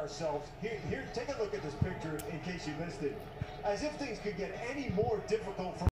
ourselves. Here, take a look at this picture in case you missed it. As if things could get any more difficult for